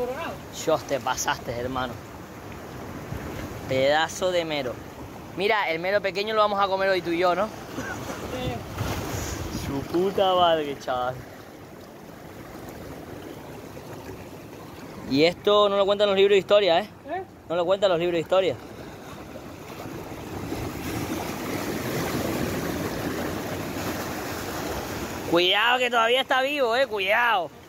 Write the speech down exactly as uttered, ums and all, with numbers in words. coronado. Dios, te pasaste, hermano. Pedazo de mero. Mira, el mero pequeño lo vamos a comer hoy tú y yo, ¿no? Sí. Su puta madre, chaval. Y esto no lo cuentan los libros de historia, ¿eh? ¿Eh? No lo cuentan los libros de historia. Cuidado que todavía está vivo, eh, cuidado.